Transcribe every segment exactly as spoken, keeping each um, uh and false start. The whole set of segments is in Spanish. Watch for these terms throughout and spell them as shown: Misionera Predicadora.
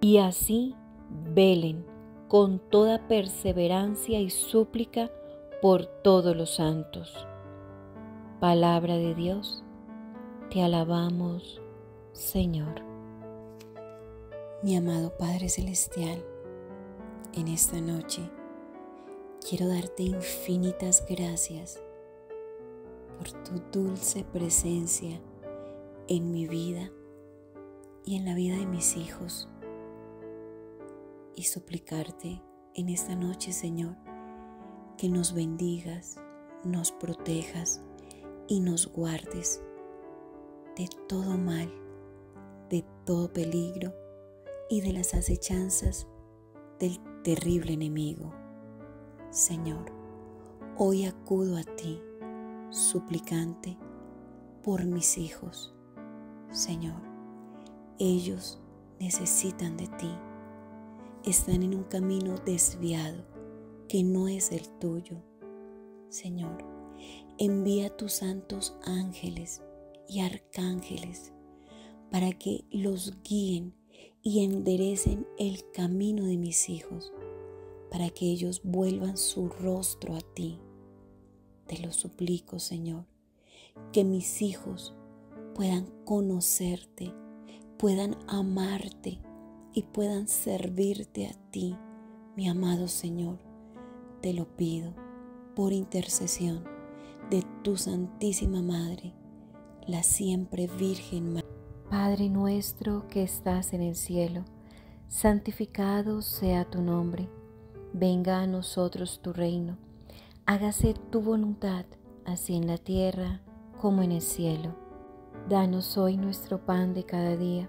Y así velen con toda perseverancia y súplica por todos los santos. Palabra de Dios, te alabamos, Señor. Mi amado Padre Celestial, en esta noche quiero darte infinitas gracias por tu dulce presencia en mi vida y en la vida de mis hijos, y suplicarte en esta noche, Señor, que nos bendigas, nos protejas y nos guardes de todo mal, de todo peligro y de las acechanzas del terrible enemigo. Señor, hoy acudo a ti, suplicante, por mis hijos. Señor, ellos necesitan de ti. Están en un camino desviado que no es el tuyo. Señor, envía a tus santos ángeles y arcángeles para que los guíen y enderecen el camino de mis hijos, para que ellos vuelvan su rostro a ti. Te lo suplico, Señor, que mis hijos puedan conocerte, puedan amarte y puedan servirte a ti, mi amado Señor. Te lo pido por intercesión de tu Santísima Madre, la siempre Virgen María. Padre nuestro que estás en el cielo, santificado sea tu nombre. Venga a nosotros tu reino. Hágase tu voluntad, así en la tierra como en el cielo. Danos hoy nuestro pan de cada día.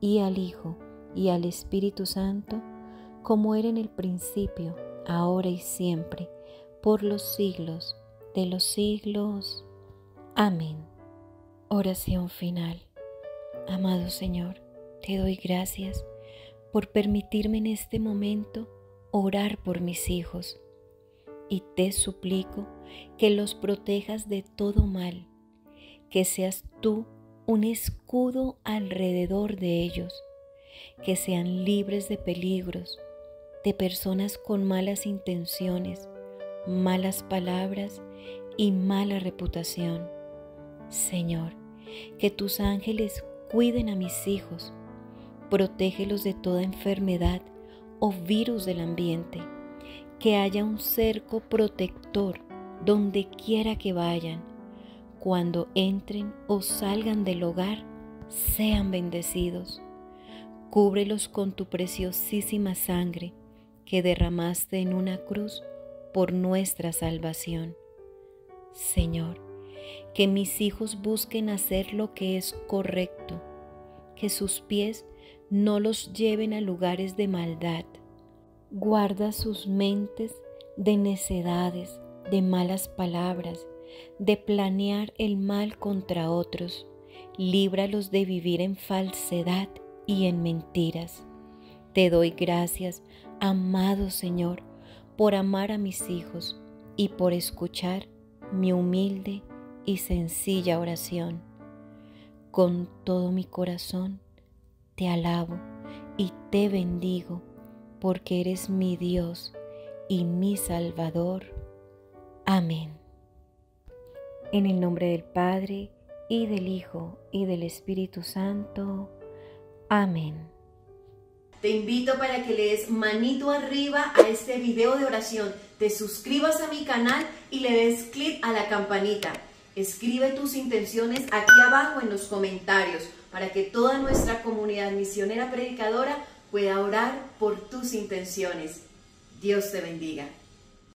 y al Hijo, y al Espíritu Santo, como era en el principio, ahora y siempre, por los siglos de los siglos. Amén. Oración final. Amado Señor, te doy gracias por permitirme en este momento orar por mis hijos, y te suplico que los protejas de todo mal, que seas tú un escudo alrededor de ellos, que sean libres de peligros, de personas con malas intenciones, malas palabras y mala reputación. Señor, que tus ángeles cuiden a mis hijos, protégelos de toda enfermedad o virus del ambiente, que haya un cerco protector donde quiera que vayan. Cuando entren o salgan del hogar, sean bendecidos. Cúbrelos con tu preciosísima sangre que derramaste en una cruz por nuestra salvación. Señor, que mis hijos busquen hacer lo que es correcto, que sus pies no los lleven a lugares de maldad. Guarda sus mentes de necedades, de malas palabras, de planear el mal contra otros. Líbralos de vivir en falsedad y en mentiras. Te doy gracias, amado Señor, por amar a mis hijos y por escuchar mi humilde y sencilla oración. Con todo mi corazón te alabo y te bendigo, porque eres mi Dios y mi Salvador. Amén. En el nombre del Padre, y del Hijo, y del Espíritu Santo. Amén. Te invito para que le des manito arriba a este video de oración, te suscribas a mi canal y le des clic a la campanita. Escribe tus intenciones aquí abajo en los comentarios para que toda nuestra comunidad misionera predicadora pueda orar por tus intenciones. Dios te bendiga.